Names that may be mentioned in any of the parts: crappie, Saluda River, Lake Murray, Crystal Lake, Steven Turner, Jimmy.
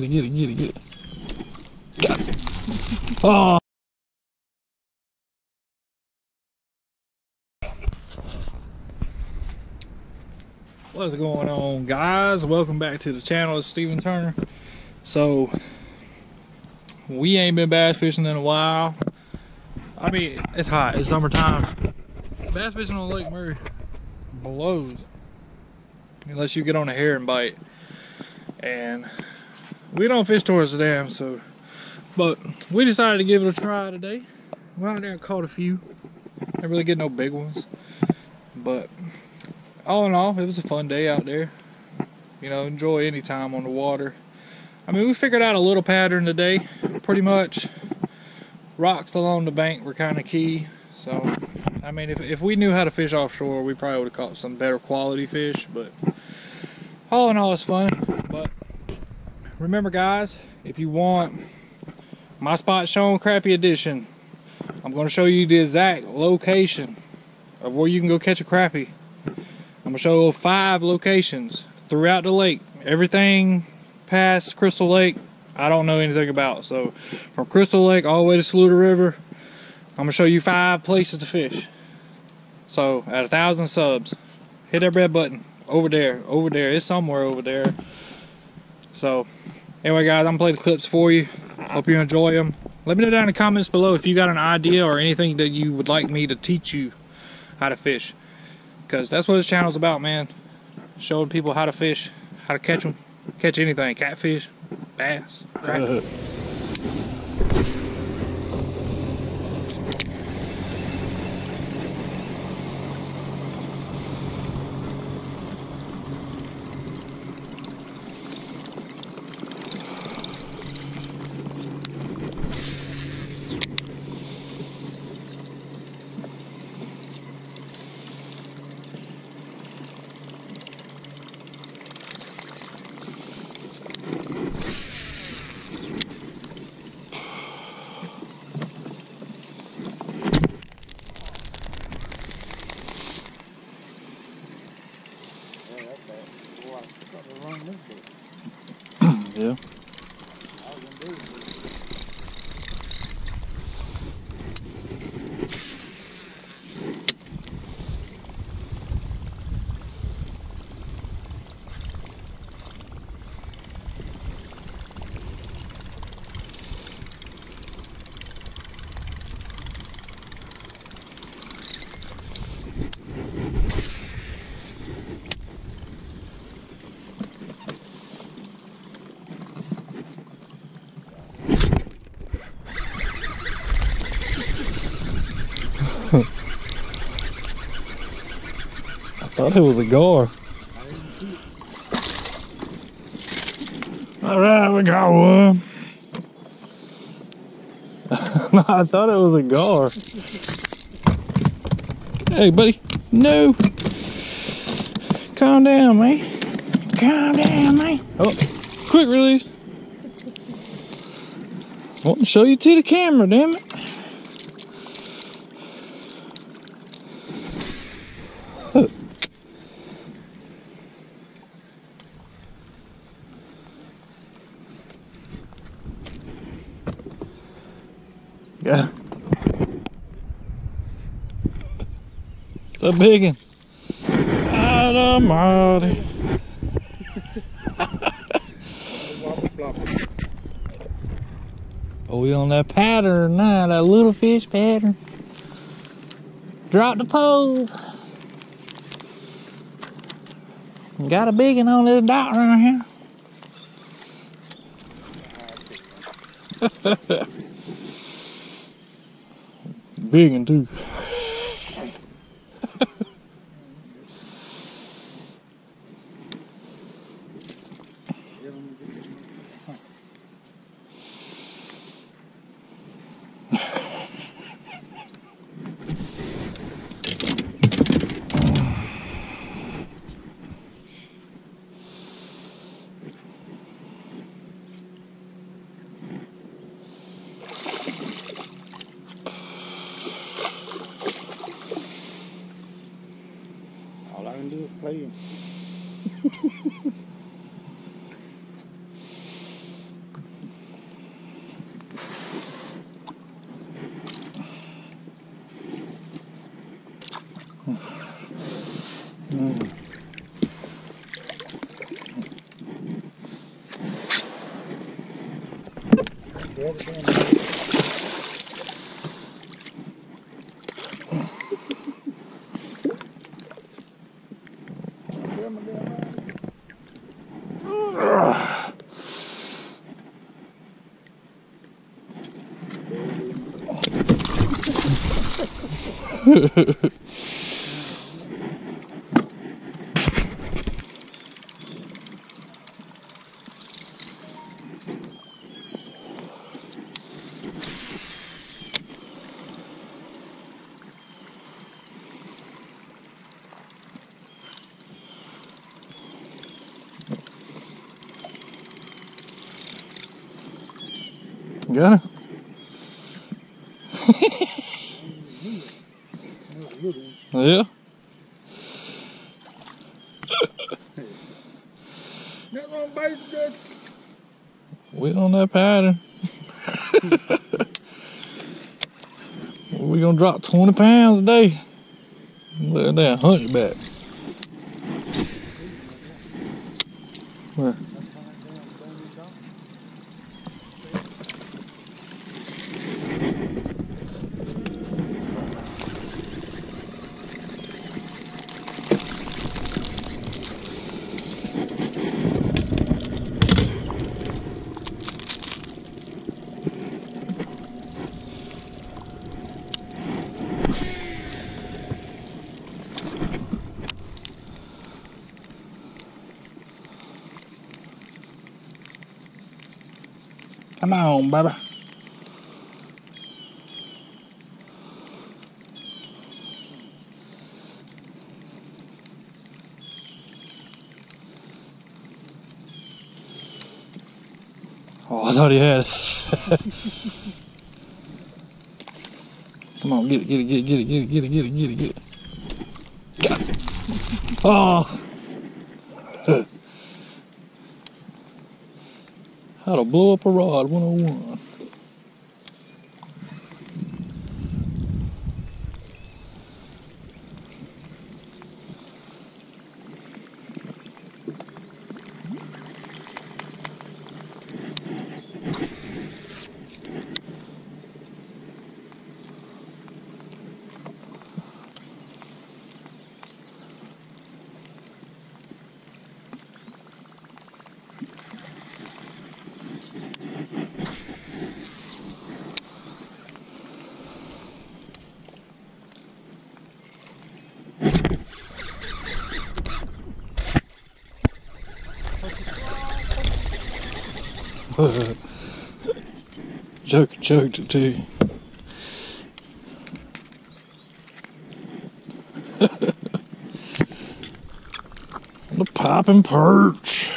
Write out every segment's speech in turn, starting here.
Get it. Got it. Oh! What's going on, guys? Welcome back to the channel. It's Steven Turner. So, we ain't been bass fishing in a while. I mean, it's hot. It's summertime. Bass fishing on Lake Murray blows. Unless you get on a hair and bite. And we don't fish towards the dam, so. But we decided to give it a try today. Went out there and caught a few. Didn't really get no big ones. But all in all, it was a fun day out there. You know, enjoy any time on the water. I mean, we figured out a little pattern today, pretty much. Rocks along the bank were kind of key. So, I mean, if we knew how to fish offshore, we probably would have caught some better quality fish. But all in all, it's fun. But remember, guys, if you want my spot shown crappie edition, I'm going to show you the exact location of where you can go catch a crappie. I'm going to show 5 locations throughout the lake. Everything past Crystal Lake, I don't know anything about. So from Crystal Lake all the way to Saluda River, I'm going to show you 5 places to fish. So at 1,000 subs, hit that red button. Over there. It's somewhere over there. So anyway, guys, I'm going to play the clips for you. Hope you enjoy them. Let me know down in the comments below if you got an idea or anything that you would like me to teach you how to fish. Because that's what this channel's about, man. Showing people how to fish, how to catch them, catch anything. Catfish, bass, crappie. Yeah. I thought it was a gar. Alright, we got one. I thought it was a gar. Hey, buddy. No. Calm down, man. Calm down, man. Oh, quick release. I want to show you to the camera, damn it. Yeah. It's a big one. Out of my Oh, we on that pattern now, that little fish pattern. Drop the pole. Got a big one on this dock right here. Big one too. Got him. Yeah. We on that pattern. We gonna drop 20 pounds a day. Look at that hunchback. Where? Come on, baby. Oh, I thought he had it. Come on, get it, get it, get it, get it, get it, get it, get it, get it, get it. Got it. Oh. How to blow up a rod 101. Joker choked it too. The popping perch.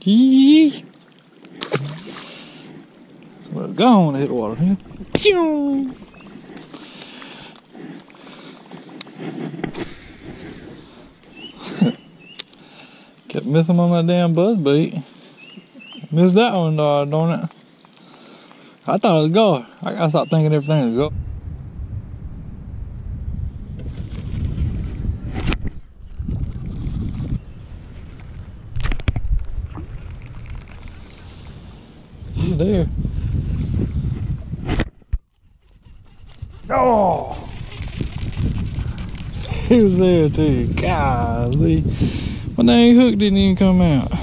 Gee. Well, go on, hit the water here. Pew! Kept missing on that damn buzz bait. Missed that one, dog, darn it. I thought it was gone. I gotta stop thinking everything was gone. He's there. Oh! He was there too. Golly. My dang hook didn't even come out.